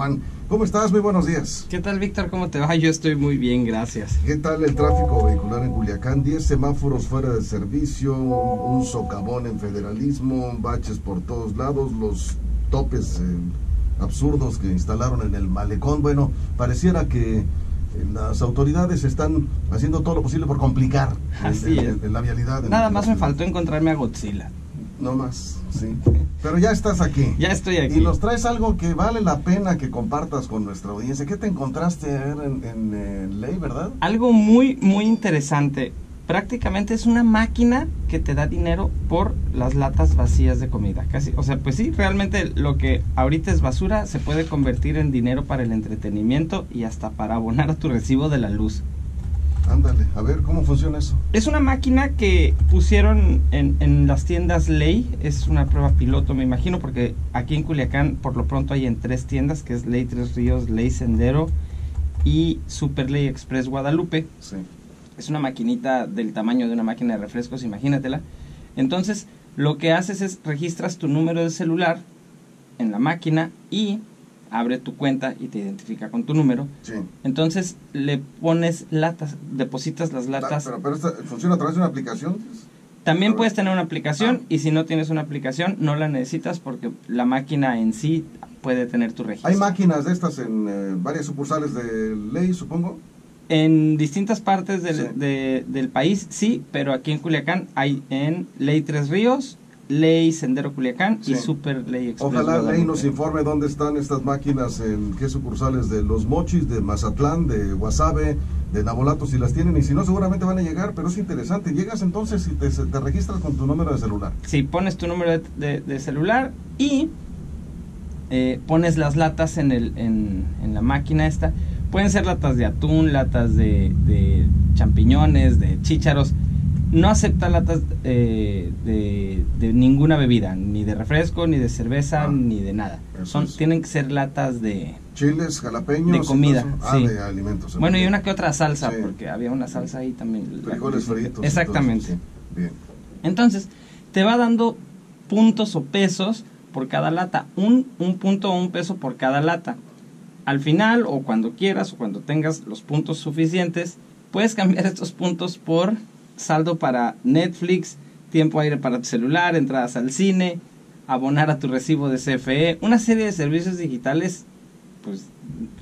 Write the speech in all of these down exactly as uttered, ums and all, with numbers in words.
Juan. ¿Cómo estás? Muy buenos días. ¿Qué tal, Víctor? ¿Cómo te va? Yo estoy muy bien, gracias. ¿Qué tal el tráfico vehicular en Culiacán? diez semáforos fuera de servicio, un socavón en federalismo, baches por todos lados, los topes eh, absurdos que instalaron en el malecón. Bueno, pareciera que las autoridades están haciendo todo lo posible por complicar Así el, el, el, la vialidad. Nada más me faltó encontrarme a Godzilla. No más, sí. Pero ya estás aquí. Ya estoy aquí. Y nos traes algo que vale la pena que compartas con nuestra audiencia. ¿Qué te encontraste en, en, en Ley, verdad? Algo muy, muy interesante. Prácticamente es una máquina que te da dinero por las latas vacías de comida. Casi, o sea, pues sí, realmente lo que ahorita es basura se puede convertir en dinero para el entretenimiento y hasta para abonar a tu recibo de la luz. Ándale, a ver, ¿cómo funciona eso? Es una máquina que pusieron en, en las tiendas Ley, es una prueba piloto, me imagino, porque aquí en Culiacán por lo pronto hay en tres tiendas, que es Ley Tres Ríos, Ley Sendero y Super Ley Express Guadalupe. Sí. Es una maquinita del tamaño de una máquina de refrescos, imagínatela. Entonces, lo que haces es registras tu número de celular en la máquina y abre tu cuenta y te identifica con tu número. Sí. Entonces le pones latas, depositas las latas. La, pero, pero esta, ¿funciona a través de una aplicación? También puedes tener una aplicación, ah. y si no tienes una aplicación no la necesitas porque la máquina en sí puede tener tu registro. ¿Hay máquinas de estas en eh, varias sucursales de Ley, supongo? En distintas partes del, sí. de, del país, sí, pero aquí en Culiacán hay en Ley Tres Ríos, Ley Sendero Culiacán, sí. y Super Ley Express. Ojalá Guadalupe. Ley nos informe dónde están estas máquinas, en qué sucursales de Los Mochis, de Mazatlán, de Guasave, de Nabolato, si las tienen, y si no seguramente van a llegar, pero es interesante. Llegas entonces y te, te registras con tu número de celular. Sí, pones tu número de, de, de celular y eh, pones las latas en, el, en, en la máquina esta. Pueden ser latas de atún, latas de, de champiñones, de chícharos. No acepta latas eh, de, de ninguna bebida, ni de refresco, ni de cerveza, ah, ni de nada. Son, tienen que ser latas de... Chiles, jalapeños... De comida, ah, sí. de alimentos. Bueno, y una que otra salsa, sí. porque había una salsa ahí también. Frijoles fritos. Exactamente. Entonces, bien. Entonces, te va dando puntos o pesos por cada lata. Un, un punto o un peso por cada lata. Al final, o cuando quieras, o cuando tengas los puntos suficientes, puedes cambiar estos puntos por... saldo para Netflix, tiempo aire para tu celular, entradas al cine, abonar a tu recibo de C F E, una serie de servicios digitales, pues,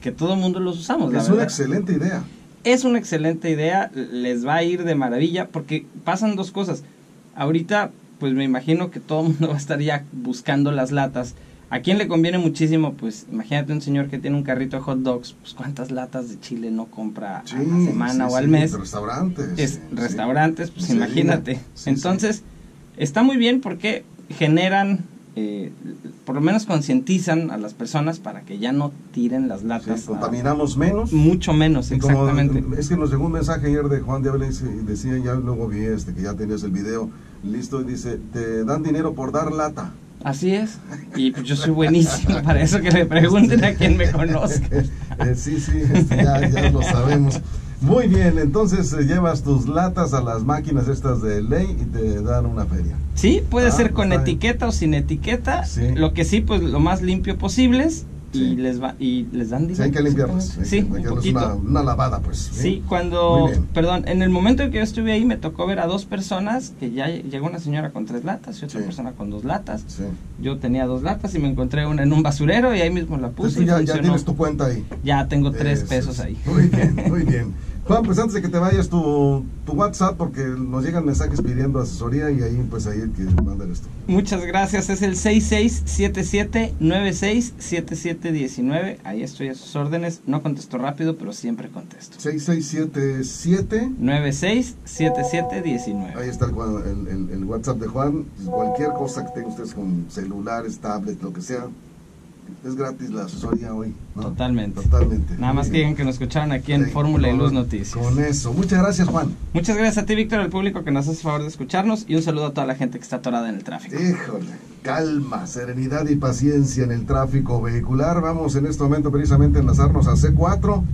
que todo el mundo los usamos. Es una excelente idea. Es una excelente idea, les va a ir de maravilla, porque pasan dos cosas. Ahorita, pues me imagino que todo el mundo va a estar ya buscando las latas. ¿A quién le conviene muchísimo? Pues imagínate un señor que tiene un carrito de hot dogs, pues cuántas latas de chile no compra sí, a la semana sí, o al sí, mes. Restaurantes. Es, sí, restaurantes, pues sí, imagínate. Sí, Entonces, sí. está muy bien porque generan, eh, por lo menos concientizan a las personas para que ya no tiren las latas. Sí, contaminamos a, menos. Mucho menos, exactamente. Como, es que nos llegó un mensaje ayer de Juan de Ávila y decía, ya luego vi este, que ya tenías el video listo y dice, te dan dinero por dar lata. Así es, y pues yo soy buenísimo para eso, que me pregunten a quien me conozca. Sí, sí, ya, ya lo sabemos. Muy bien, entonces llevas tus latas a las máquinas estas de Ley y te dan una feria. Sí, puede ah, ser con etiqueta bien. O sin etiqueta, sí. lo que sí, pues lo más limpio posible es, sí. y, les va, y les dan dinero. Sí, hay que limpiarlas, sí, un poquito. Una, una lavada pues. Sí, sí cuando, perdón, en el momento en que yo estuve ahí me tocó ver a dos personas, que ya llegó una señora con tres latas y otra sí. persona con dos latas. Sí. Yo tenía dos latas y me encontré una en un basurero y ahí mismo la puse. Entonces, y ya, funcionó. Ya tienes tu cuenta ahí. Ya tengo tres Eso pesos es. ahí. Muy bien, muy bien. Juan, pues antes de que te vayas tu, tu WhatsApp, porque nos llegan mensajes pidiendo asesoría y ahí pues ahí el que manda esto. Muchas gracias, es el seis seis siete siete nueve seis siete siete uno nueve, ahí estoy a sus órdenes, no contesto rápido, pero siempre contesto. seis seis siete siete nueve seis siete siete uno nueve. Ahí está el, el, el, el WhatsApp de Juan, cualquier cosa que tengan ustedes con celulares, tablets, lo que sea. Es gratis la asesoría hoy, ¿no? Totalmente. Totalmente. Nada más que digan que nos escucharon aquí en sí, Fórmula y Luz Noticias. Con eso. Muchas gracias, Juan. Muchas gracias a ti, Víctor, al público que nos hace el favor de escucharnos. Y un saludo a toda la gente que está atorada en el tráfico. Híjole. Calma, serenidad y paciencia en el tráfico vehicular. Vamos en este momento precisamente a enlazarnos a C cuatro.